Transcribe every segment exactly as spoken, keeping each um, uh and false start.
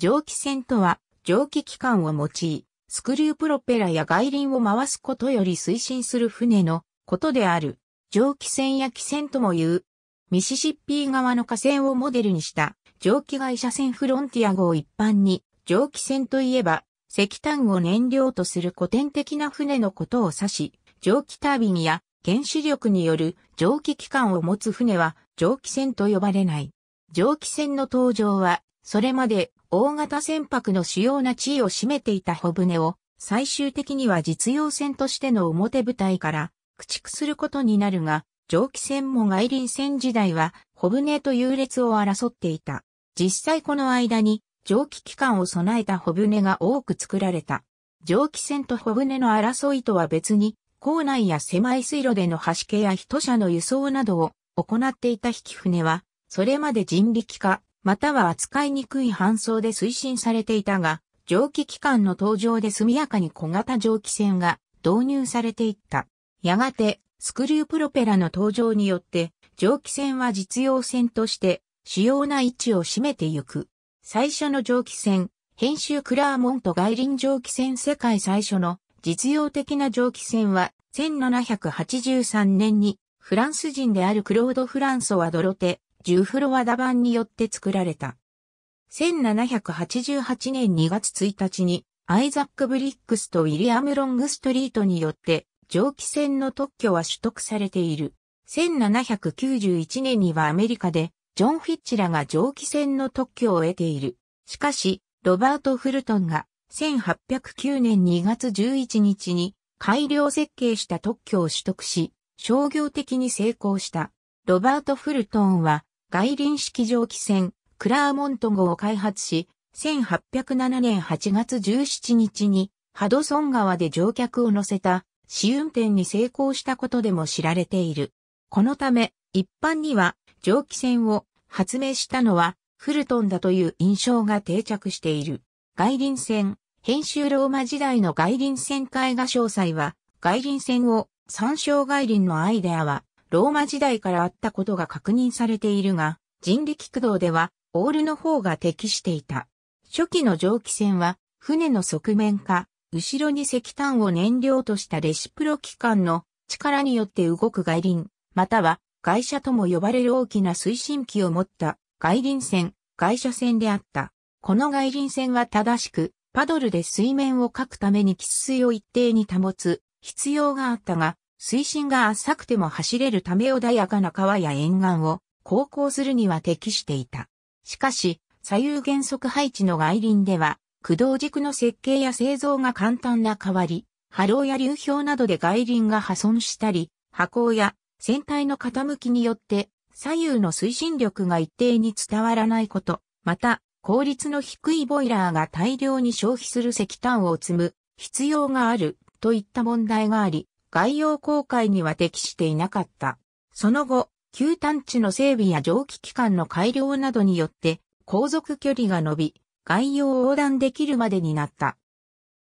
蒸気船とは、蒸気機関を用い、スクリュープロペラや外輪を回すことより推進する船のことである。蒸気船や汽船とも言う。ミシシッピー川の河川をモデルにした蒸気会社船フロンティア号を一般に、蒸気船といえば、石炭を燃料とする古典的な船のことを指し、蒸気タービンや原子力による蒸気機関を持つ船は蒸気船と呼ばれない。蒸気船の登場は、それまで大型船舶の主要な地位を占めていた帆船を、最終的には実用船としての表舞台から駆逐することになるが、蒸気船も外輪船時代は帆船と優劣を争っていた。実際この間に蒸気機関を備えた帆船が多く作られた。蒸気船と帆船の争いとは別に、港内や狭い水路でのはしけや人車の輸送などを行っていた引き船は、それまで人力化、または扱いにくい搬送で推進されていたが、蒸気機関の登場で速やかに小型蒸気船が導入されていった。やがて、スクリュープロペラの登場によって、蒸気船は実用船として主要な位置を占めてゆく。最初の蒸気船、編集クラーモント外輪蒸気船世界最初の実用的な蒸気船はせんななひゃくはちじゅうさんねんにフランス人であるクロード・フランソワ・ドロテ・ジュフロワダ版によって作られた。せんななひゃくはちじゅうはちねんにがつついたちにアイザック・ブリックスとウィリアム・ロングストリートによって蒸気船の特許は取得されている。せんななひゃくきゅうじゅういちねんにはアメリカでジョン・フィッチらが蒸気船の特許を得ている。しかし、ロバート・フルトンがせんはっぴゃくきゅうねんにがつじゅういちにちに改良設計した特許を取得し、商業的に成功した。ロバート・フルトンは外輪式蒸気船クラーモント号を開発し、せんはっぴゃくななねんはちがつじゅうしちにちにハドソン川で乗客を乗せた試運転に成功したことでも知られている。このため、一般には蒸気船を発明したのはフルトンだという印象が定着している。外輪船、編集ローマ時代の外輪船絵画詳細は、外輪船を参照外輪のアイデアは、ローマ時代からあったことが確認されているが、人力駆動では、オールの方が適していた。初期の蒸気船は、船の側面か、後ろに石炭を燃料としたレシプロ機関の力によって動く外輪、または、外車とも呼ばれる大きな推進機を持った外輪船、外車船であった。この外輪船は正しく、パドルで水面を掻くために喫水を一定に保つ必要があったが、水深が浅くても走れるため穏やかな川や沿岸を航行するには適していた。しかし、左右原則配置の外輪では、駆動軸の設計や製造が簡単な代わり、波浪や流氷などで外輪が破損したり、波高や船体の傾きによって左右の推進力が一定に伝わらないこと、また、効率の低いボイラーが大量に消費する石炭を積む必要があるといった問題があり、外洋航海には適していなかった。その後、急探地の整備や蒸気機関の改良などによって航続距離が伸び、外洋を横断できるまでになった。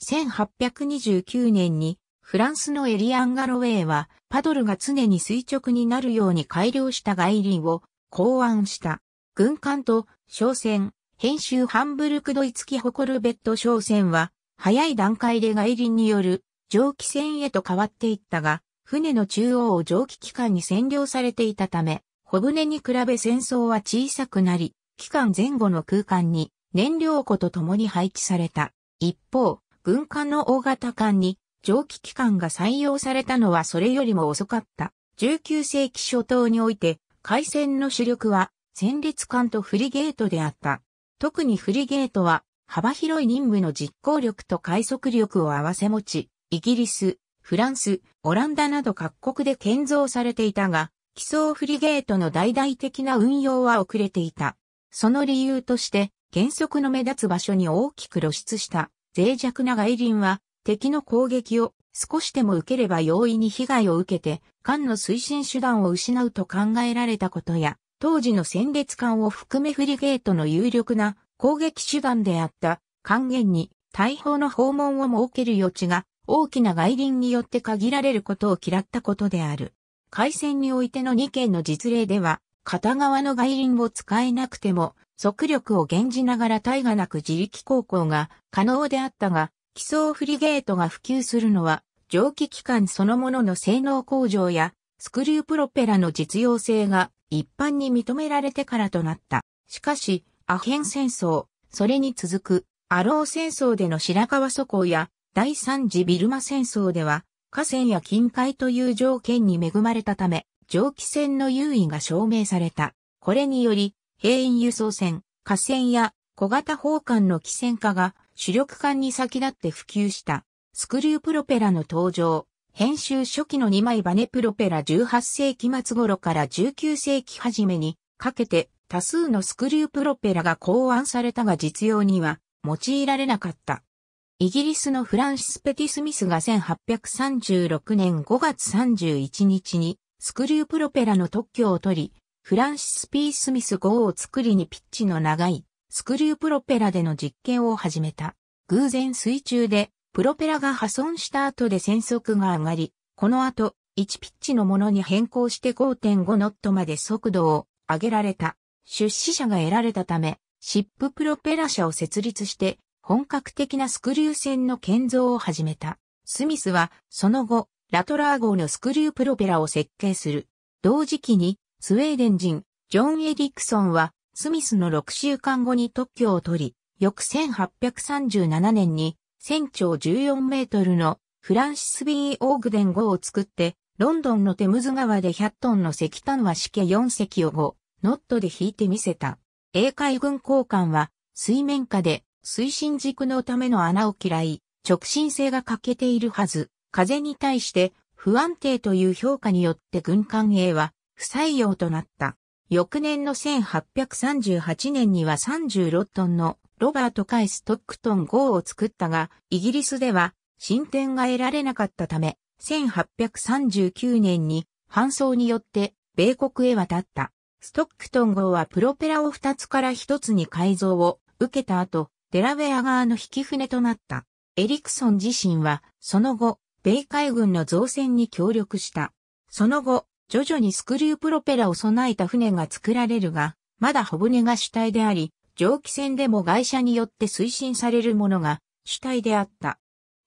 せんはっぴゃくにじゅうきゅうねんにフランスのエリアン・ガロウェイはパドルが常に垂直になるように改良した外輪を考案した。軍艦と商船、編集ハンブルクドイツ機誇るベッド商船は、早い段階で外輪による蒸気船へと変わっていったが、船の中央を蒸気機関に占領されていたため、帆船に比べ船倉は小さくなり、機関前後の空間に燃料庫と共に配置された。一方、軍艦の大型艦に蒸気機関が採用されたのはそれよりも遅かった。じゅうきゅうせいき初頭において、海戦の主力は戦列艦とフリゲートであった。特にフリゲートは幅広い任務の実行力と快速力を併せ持ち、イギリス、フランス、オランダなど各国で建造されていたが、既存フリゲートの大々的な運用は遅れていた。その理由として、原則の目立つ場所に大きく露出した脆弱な外輪は、敵の攻撃を少しでも受ければ容易に被害を受けて、艦の推進手段を失うと考えられたことや、当時の戦列艦を含めフリゲートの有力な攻撃手段であった艦舷に大砲の砲門を設ける余地が大きな外輪によって限られることを嫌ったことである。海戦においてのにけんの実例では片側の外輪を使えなくても速力を減じながら大河なく自力航行が可能であったが、機操フリゲートが普及するのは、蒸気機関そのものの性能向上や、スクリュープロペラの実用性が一般に認められてからとなった。しかし、アヘン戦争、それに続く、アロー戦争での白河疎行や、第三次ビルマ戦争では、河川や近海という条件に恵まれたため、蒸気船の優位が証明された。これにより、兵員輸送船、河川や小型砲艦の汽船化が主力艦に先立って普及した。スクリュープロペラの登場、編集初期のにまいバネプロペラじゅうはっせいき末頃からじゅうきゅうせいき初めにかけて多数のスクリュープロペラが考案されたが実用には用いられなかった。イギリスのフランシス・ペティ・スミスがせんはっぴゃくさんじゅうろくねんごがつさんじゅういちにちにスクリュープロペラの特許を取り、フランシス・P・スミス号を作りにピッチの長いスクリュープロペラでの実験を始めた。偶然水中でプロペラが破損した後で船速が上がり、この後いちピッチのものに変更して ごてんごノットまで速度を上げられた。出資者が得られたため、シッププロペラ社を設立して本格的なスクリュー船の建造を始めた。スミスはその後、ラトラー号のスクリュープロペラを設計する。同時期に、スウェーデン人、ジョン・エリクソンは、スミスのろくしゅうかんごに特許を取り、翌せんはっぴゃくさんじゅうななねんに、全長じゅうよんメートルのフランシス・ B・オーグデン号を作って、ロンドンのテムズ川でひゃくトンの石炭和式よんせきをごノットで引いてみせた。英海軍高官は、水面下で推進軸のための穴を嫌い、直進性が欠けているはず、風に対して不安定という評価によって軍艦 A は、不採用となった。翌年のせんはっぴゃくさんじゅうはちねんにはさんじゅうろくトンのロバート・カイ・ストックトン号を作ったが、イギリスでは進展が得られなかったため、せんはっぴゃくさんじゅうきゅうねんに搬送によって米国へ渡った。ストックトン号はプロペラをふたつからひとつに改造を受けた後、デラウェア側の引き船となった。エリクソン自身は、その後、米海軍の造船に協力した。その後、徐々にスクリュープロペラを備えた船が作られるが、まだ帆船が主体であり、蒸気船でも外車によって推進されるものが主体であった。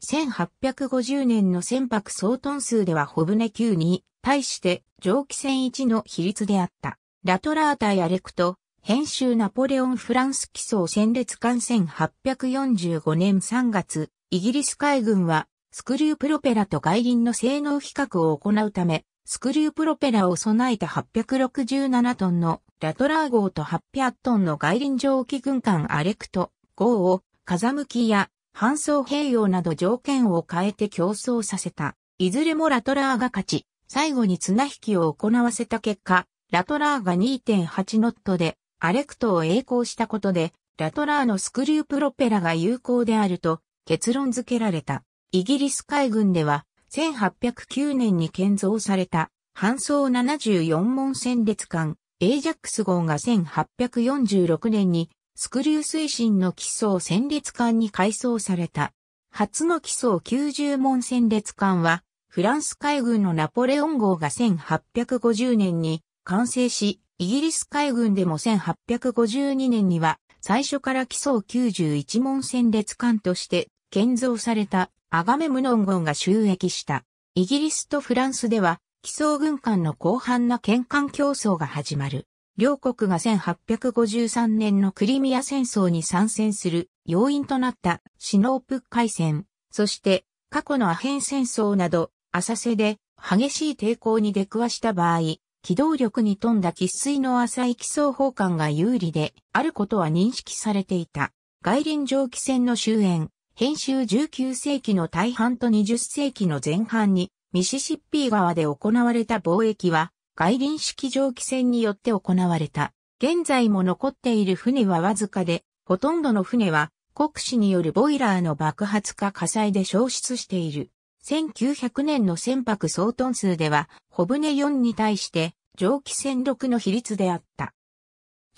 せんはっぴゃくごじゅうねんの船舶総トン数では帆船きゅうに対して蒸気船いちの比率であった。ラトラータやレクト、編集ナポレオンフランス機操戦列艦せんはっぴゃくよんじゅうごねんさんがつ、イギリス海軍はスクリュープロペラと外輪の性能比較を行うため、スクリュープロペラを備えたはっぴゃくろくじゅうななトンのラトラー号とはっぴゃくトンの外輪蒸気軍艦アレクト号を風向きや搬送併用など条件を変えて競争させた。いずれもラトラーが勝ち、最後に綱引きを行わせた結果、ラトラーが にてんはちノットでアレクトを曳航したことで、ラトラーのスクリュープロペラが有効であると結論付けられた。イギリス海軍では、せんはっぴゃくきゅうねんに建造された、搬送ななじゅうよんもん戦列艦、エイジャックス号がせんはっぴゃくよんじゅうろくねんに、スクリュー推進の機操戦列艦に改装された。初の機操きゅうじゅうもん戦列艦は、フランス海軍のナポレオン号がせんはっぴゃくごじゅうねんに完成し、イギリス海軍でもせんはっぴゃくごじゅうにねんには、最初から機操きゅうじゅういちもん戦列艦として建造された。アガメムノン号が就役した。イギリスとフランスでは、機操軍艦の広範な県間競争が始まる。両国がせんはっぴゃくごじゅうさんねんのクリミア戦争に参戦する要因となったシノープ海戦、そして過去のアヘン戦争など、浅瀬で激しい抵抗に出くわした場合、機動力に富んだ喫水の浅い機操砲艦が有利であることは認識されていた。外輪蒸気船の終焉。編集じゅうきゅうせいきの大半とにじゅっせいきの前半にミシシッピー川で行われた貿易は外輪式蒸気船によって行われた。現在も残っている船はわずかで、ほとんどの船は酷使によるボイラーの爆発か火災で消失している。せんきゅうひゃくねんの船舶総トン数では帆船よんに対して蒸気船ろくの比率であった。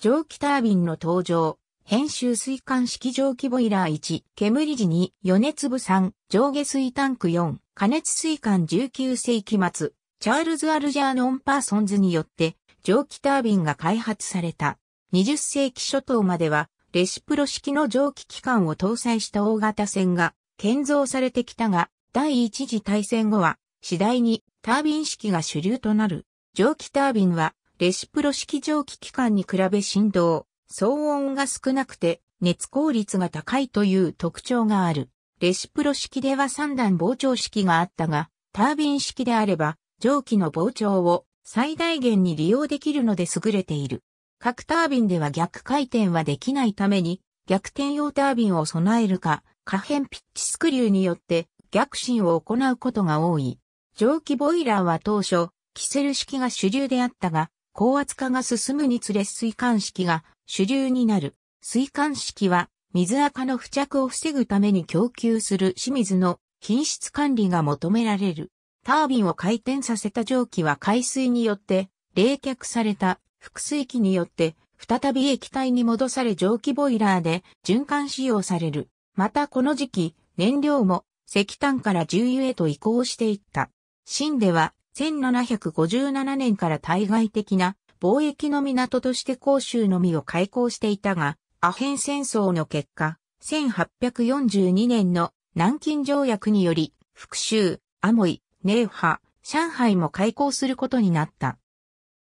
蒸気タービンの登場。編集水管式蒸気ボイラーいち、煙時に、余熱部さん、上下水タンクよん、加熱水管じゅうきゅうせいき末、チャールズ・アルジャーノン・パーソンズによって、蒸気タービンが開発された。にじゅっせいき初頭まではレシプロ式の蒸気機関を搭載した大型船が建造されてきたが、第一次大戦後は次第にタービン式が主流となる。蒸気タービンはレシプロ式蒸気機関に比べ振動、騒音が少なくて熱効率が高いという特徴がある。レシプロ式ではさんだん膨張式があったが、タービン式であれば蒸気の膨張を最大限に利用できるので優れている。各タービンでは逆回転はできないために、逆転用タービンを備えるか、可変ピッチスクリューによって逆進を行うことが多い。蒸気ボイラーは当初、キセル式が主流であったが、高圧化が進むにつれ水管式が主流になる。水管式は水垢の付着を防ぐために供給する清水の品質管理が求められる。タービンを回転させた蒸気は海水によって冷却された複水器によって再び液体に戻され蒸気ボイラーで循環使用される。またこの時期、燃料も石炭から重油へと移行していった。清ではせんななひゃくごじゅうななねんから対外的な貿易の港として広州のみを開港していたが、アヘン戦争の結果、せんはっぴゃくよんじゅうにねんの南京条約により、福州、アモイ、寧波、上海も開港することになった。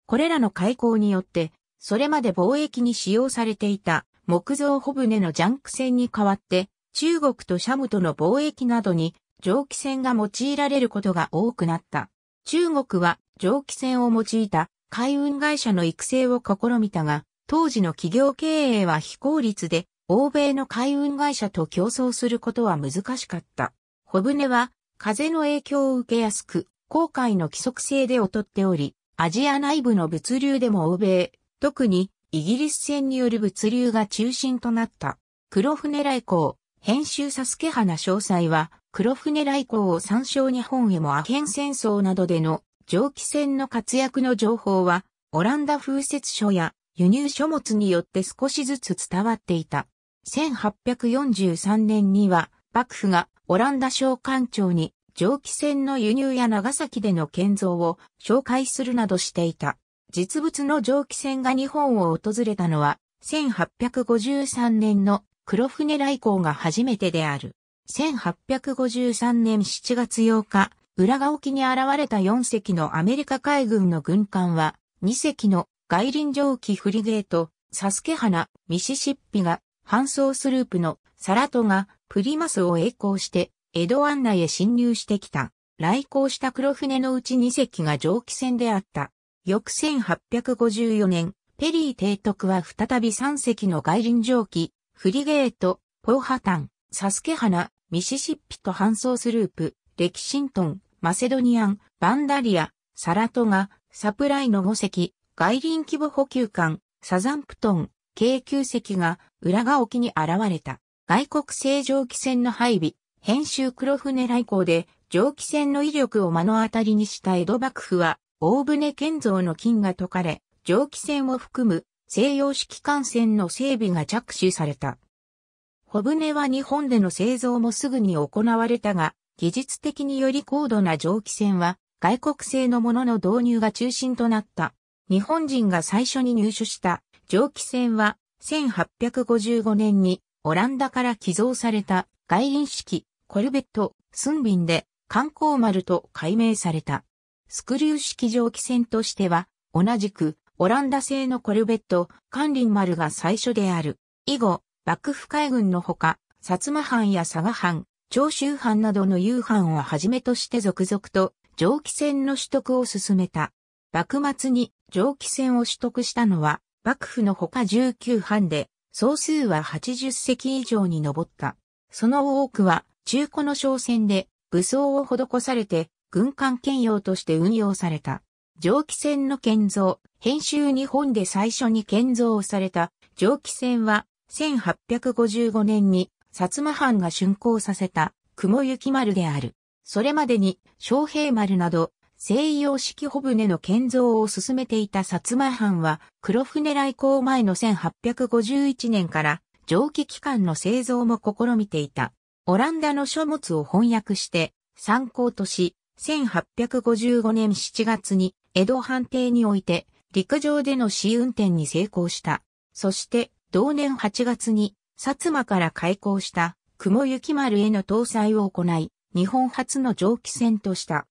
これらの開港によって、それまで貿易に使用されていた木造帆船のジャンク船に代わって、中国とシャムとの貿易などに蒸気船が用いられることが多くなった。中国は蒸気船を用いた海運会社の育成を試みたが、当時の企業経営は非効率で、欧米の海運会社と競争することは難しかった。帆船は風の影響を受けやすく、航海の規則性で劣っており、アジア内部の物流でも欧米、特にイギリス船による物流が中心となった。黒船来航、編集佐助花詳細は、黒船来航を参照日本へもアヘン戦争などでの蒸気船の活躍の情報はオランダ風説書や輸入書物によって少しずつ伝わっていた。せんはっぴゃくよんじゅうさんねんには幕府がオランダ商館庁に蒸気船の輸入や長崎での建造を紹介するなどしていた。実物の蒸気船が日本を訪れたのはせんはっぴゃくごじゅうさんねんの黒船来航が初めてである。せんはっぴゃくごじゅうさんねんしちがつようか、浦賀沖に現れたよんせきのアメリカ海軍の軍艦は、にせきの外輪蒸気フリゲート、サスケ花、ミシシッピが、搬送スループのサラトがプリマスを曳航して、江戸湾内へ侵入してきた。来航した黒船のうちにせきが蒸気船であった。翌せんはっぴゃくごじゅうよねん、ペリー提督は再びさんせきの外輪蒸気、フリゲート、ポーハタン、サスケ花、ミシシッピと搬送スループ、レキシントン、マセドニアン、バンダリア、サラトガ、サプライのごせき、外輪規模補給艦、サザンプトン、計きゅうせきが浦賀沖に現れた。外国製蒸気船の配備、編集黒船来航で蒸気船の威力を目の当たりにした江戸幕府は、大船建造の禁が解かれ、蒸気船を含む西洋式艦船の整備が着手された。帆船は日本での製造もすぐに行われたが、技術的により高度な蒸気船は外国製のものの導入が中心となった。日本人が最初に入手した蒸気船はせんはっぴゃくごじゅうごねんにオランダから寄贈された外輪式コルベット・スンビンで観光丸と改名された。スクリュー式蒸気船としては同じくオランダ製のコルベット・カンリン丸が最初である。以後、幕府海軍のほか、薩摩藩や佐賀藩、長州藩などの有藩をはじめとして続々と蒸気船の取得を進めた。幕末に蒸気船を取得したのは、幕府のほかじゅうきゅう藩で、総数ははちじゅっせき以上に上った。その多くは中古の商船で武装を施されて、軍艦兼用として運用された。蒸気船の建造、編集日本で最初に建造された蒸気船は、せんはっぴゃくごじゅうごねんに薩摩藩が竣工させた雲行丸である。それまでに昌平丸など西洋式帆船の建造を進めていた薩摩藩は黒船来航前のせんはっぴゃくごじゅういちねんから蒸気機関の製造も試みていた。オランダの書物を翻訳して参考としせんはっぴゃくごじゅうごねんしちがつに江戸藩邸において陸上での試運転に成功した。そして、同年はちがつに、薩摩から開港した、雲行丸への搭載を行い、日本初の蒸気船とした。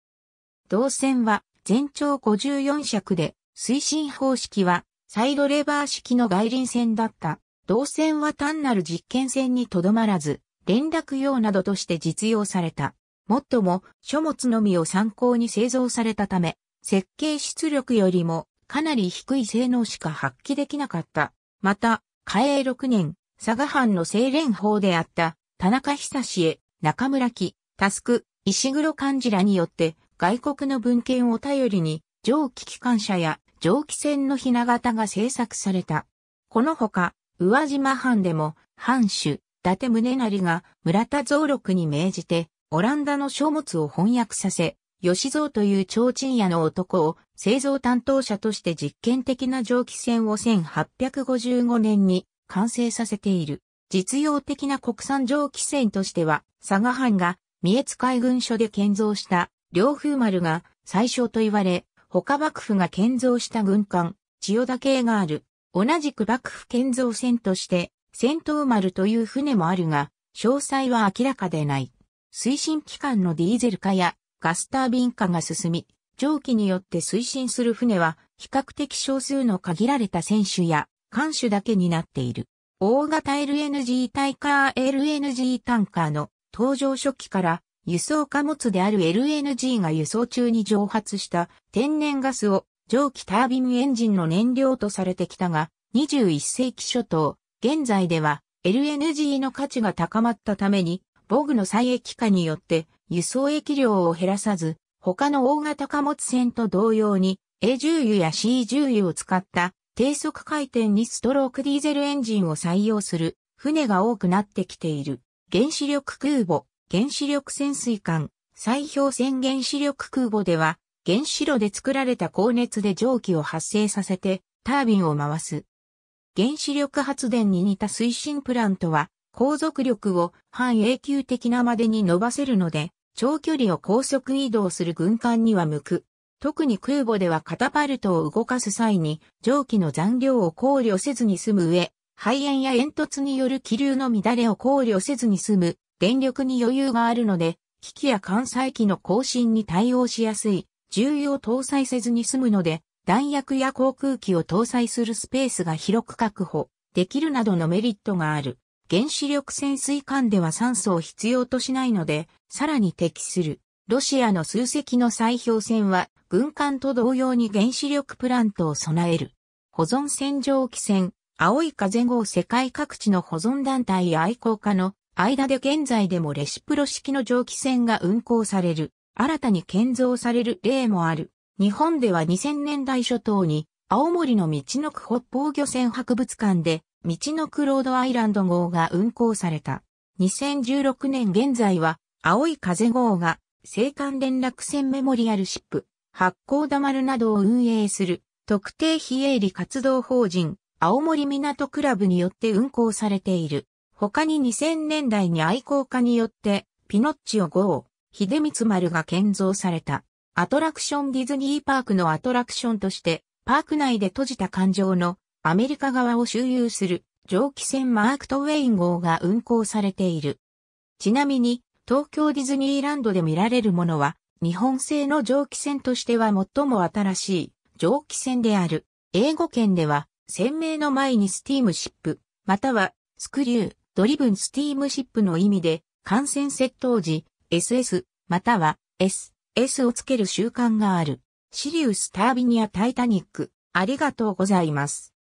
同船は、全長ごじゅうよん尺で、推進方式は、サイドレバー式の外輪船だった。同船は単なる実験船にとどまらず、連絡用などとして実用された。もっとも、書物のみを参考に製造されたため、設計出力よりもかなり低い性能しか発揮できなかった。また、嘉永ろくねん、佐賀藩の清廉法であった、田中久へ、中村木、佑、石黒幹二らによって、外国の文献を頼りに、蒸気機関車や蒸気船のひな型が製作された。このほか、宇和島藩でも、藩主、伊達宗成が村田蔵六に命じて、オランダの書物を翻訳させ、吉蔵という提灯屋の男を製造担当者として実験的な蒸気船をせんはっぴゃくごじゅうごねんに完成させている。実用的な国産蒸気船としては、佐賀藩が三重津海軍所で建造した凌風丸が最初と言われ、他幕府が建造した軍艦、千代田系がある。同じく幕府建造船として、戦闘丸という船もあるが、詳細は明らかでない。推進機関のディーゼル化やガスタービン化が進み、蒸気によって推進する船は、比較的少数の限られた船種や艦種だけになっている。大型 エルエヌジー タイカー エルエヌジー タンカーの登場初期から、輸送貨物である エルエヌジー が輸送中に蒸発した天然ガスを、蒸気タービンエンジンの燃料とされてきたが、にじゅういっ世紀初頭、現在では エルエヌジー の価値が高まったために、母具の再液化によって輸送液量を減らさず、他の大型貨物船と同様に A 重油や C 重油を使った低速回転にストロークディーゼルエンジンを採用する船が多くなってきている。原子力空母、原子力潜水艦、砕氷船原子力空母では、原子炉で作られた高熱で蒸気を発生させてタービンを回す。原子力発電に似た推進プラントは航続力を半永久的なまでに伸ばせるので長距離を高速移動する軍艦には向く。特に空母ではカタパルトを動かす際に蒸気の残量を考慮せずに済む上、排煙や煙突による気流の乱れを考慮せずに済む電力に余裕があるので機器や艦載機の更新に対応しやすい。重油を搭載せずに済むので、弾薬や航空機を搭載するスペースが広く確保できるなどのメリットがある。原子力潜水艦では酸素を必要としないので、さらに適する。ロシアの数隻の砕氷船は、軍艦と同様に原子力プラントを備える。保存船蒸気船、青い風号世界各地の保存団体や愛好家の間で現在でもレシプロ式の蒸気船が運航される。新たに建造される例もある。日本ではにせんねんだい初頭に、青森のみちのく北方漁船博物館で、みちのくロードアイランド号が運航された。にせんじゅうろくねん現在は、青い風号が、青函連絡船メモリアルシップ、八甲田丸などを運営する、特定非営利活動法人、青森港クラブによって運航されている。他ににせんねんだいに愛好家によって、ピノッチオ号、秀光丸が建造された。アトラクションディズニーパークのアトラクションとして、パーク内で閉じた艦上のアメリカ側を周遊する蒸気船マークトウェイン号が運航されている。ちなみに、東京ディズニーランドで見られるものは、日本製の蒸気船としては最も新しい蒸気船である。英語圏では、船名の前にスティームシップ、またはスクリュー、ドリブンスティームシップの意味で、艦船窃盗時、エスエス または エスエス をつける習慣がある。シリウスタービンやタイタニック、ありがとうございます。